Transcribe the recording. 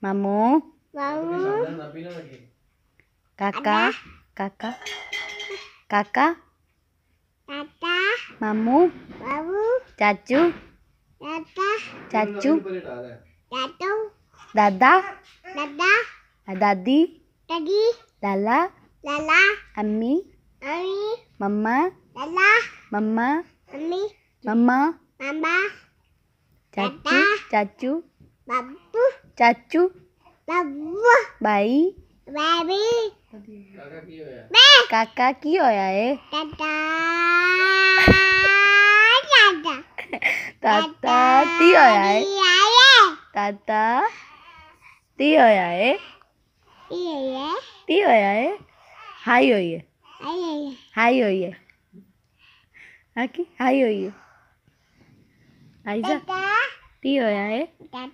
Mamu. Mamu. Kakak. Kakak. Kakak. Kakak. Mamu. Mamu. Cacu. Caca. Cacu. Cacu. Dada. Dada. Dadi. Dadi. Lala. Lala. Ami. Ami. Mama. Lala. Mama. Ami. Mama. Mama. Cacu. Cacu. Babu. Cacu. Babu. Bayi. Babi. Kakak kio ya Tata Tio ya Tata Tio ya Tio ya Hayo ya Hayo ya Aki Hayo ya Aiza Tio ya